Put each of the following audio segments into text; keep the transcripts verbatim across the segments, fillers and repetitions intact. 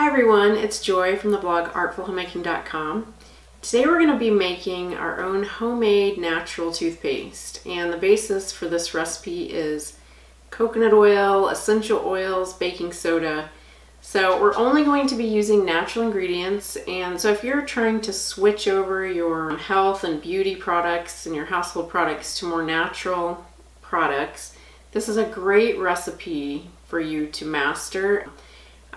Hi everyone, it's Joy from the blog Artful Homemaking dot com. Today we're going to be making our own homemade natural toothpaste, and the basis for this recipe is coconut oil, essential oils, baking soda. So we're only going to be using natural ingredients, and so if you're trying to switch over your health and beauty products and your household products to more natural products, this is a great recipe for you to master.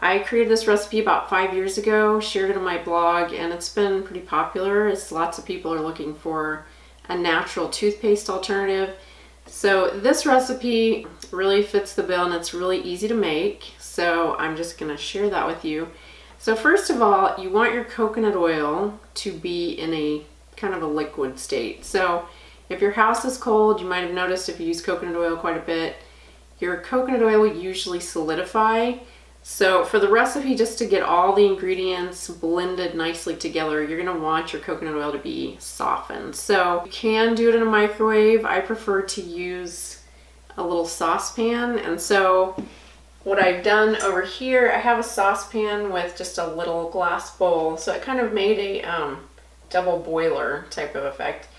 I created this recipe about five years ago, shared it on my blog, and it's been pretty popular as lots of people are looking for a natural toothpaste alternative. So this recipe really fits the bill and it's really easy to make, so I'm just going to share that with you. So first of all, you want your coconut oil to be in a kind of a liquid state. So if your house is cold, you might have noticed if you use coconut oil quite a bit, your coconut oil will usually solidify. So for the recipe, just to get all the ingredients blended nicely together, you're going to want your coconut oil to be softened. So you can do it in a microwave. I prefer to use a little saucepan. And so what I've done over here, I have a saucepan with just a little glass bowl. So it kind of made a um, double boiler type of effect.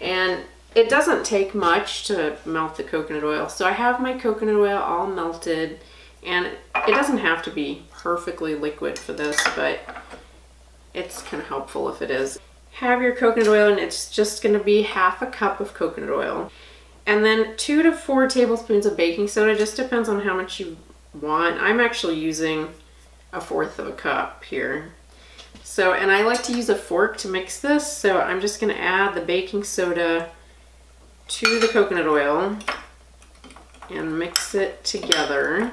And it doesn't take much to melt the coconut oil. So I have my coconut oil all melted. And it doesn't have to be perfectly liquid for this, but it's kind of helpful if it is. Have your coconut oil, and it's just going to be half a cup of coconut oil. And then two to four tablespoons of baking soda, just depends on how much you want. I'm actually using a fourth of a cup here. So, and I like to use a fork to mix this, so I'm just going to add the baking soda to the coconut oil and mix it together.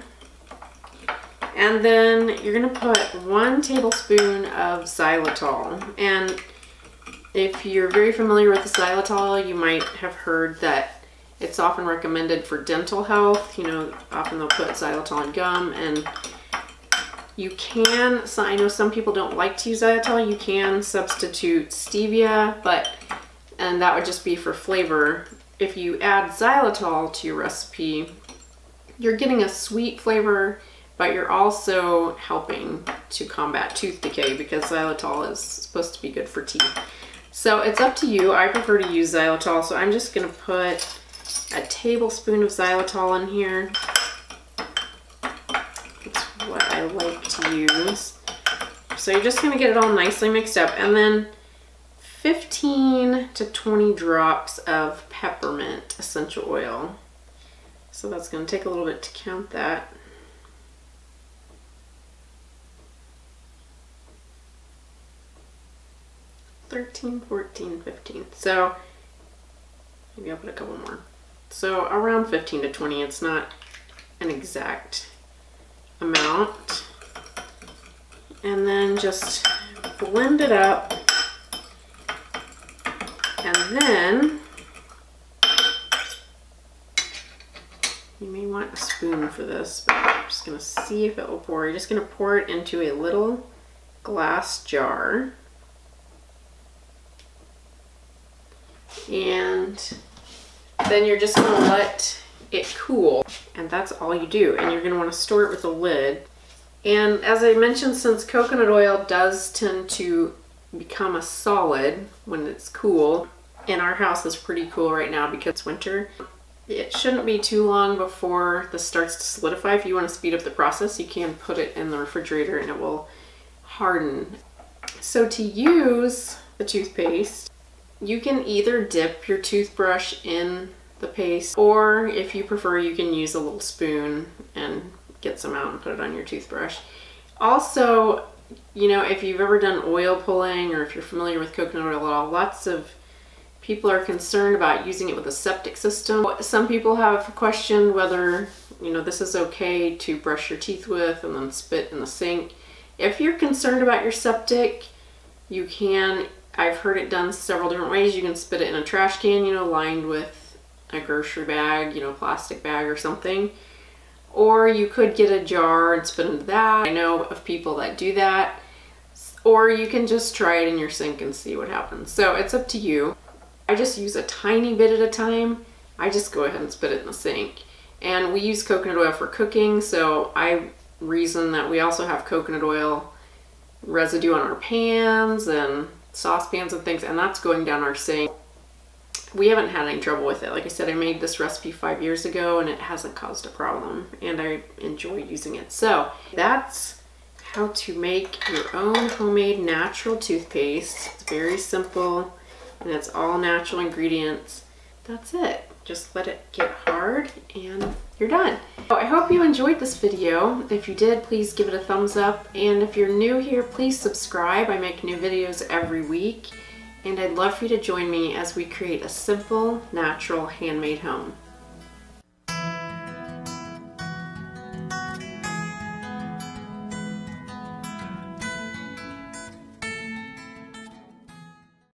And then you're going to put one tablespoon of xylitol. And if you're very familiar with the xylitol, you might have heard that it's often recommended for dental health. You know, often they'll put xylitol in gum, and you can, so I know some people don't like to use xylitol, you can substitute stevia, but, and that would just be for flavor. If you add xylitol to your recipe, you're getting a sweet flavor, but you're also helping to combat tooth decay because xylitol is supposed to be good for teeth. So it's up to you. I prefer to use xylitol, so I'm just going to put a tablespoon of xylitol in here. It's what I like to use. So you're just going to get it all nicely mixed up. And then fifteen to twenty drops of peppermint essential oil. So that's going to take a little bit to count that. thirteen, fourteen, fifteen. So maybe I'll put a couple more. So around fifteen to twenty, it's not an exact amount. And then just blend it up. And then you may want a spoon for this, but I'm just going to see if it will pour. You're just going to pour it into a little glass jar. And then you're just going to let it cool, and that's all you do. And you're going to want to store it with a lid. And as I mentioned, since coconut oil does tend to become a solid when it's cool, and our house is pretty cool right now because it's winter, it shouldn't be too long before this starts to solidify. If you want to speed up the process, you can put it in the refrigerator and it will harden. So to use the toothpaste, you can either dip your toothbrush in the paste, or if you prefer, you can use a little spoon and get some out and put it on your toothbrush. Also, you know, if you've ever done oil pulling, or if you're familiar with coconut oil at all, lots of people are concerned about using it with a septic system. Some people have questioned whether, you know, this is okay to brush your teeth with and then spit in the sink. If you're concerned about your septic, you can I've heard it done several different ways. You can spit it in a trash can, you know, lined with a grocery bag, you know, plastic bag or something. Or you could get a jar and spit into that. I know of people that do that. Or you can just try it in your sink and see what happens. So it's up to you. I just use a tiny bit at a time. I just go ahead and spit it in the sink. And we use coconut oil for cooking, so I reason that we also have coconut oil residue on our pans and saucepans and things, and that's going down our sink. We haven't had any trouble with it. Like I said, I made this recipe five years ago and it hasn't caused a problem, and I enjoy using it. So that's how to make your own homemade natural toothpaste. It's very simple and it's all natural ingredients. That's it. Just let it get hard and you're done. So I hope you enjoyed this video. If you did, please give it a thumbs up. And if you're new here, please subscribe. I make new videos every week. And I'd love for you to join me as we create a simple, natural, handmade home.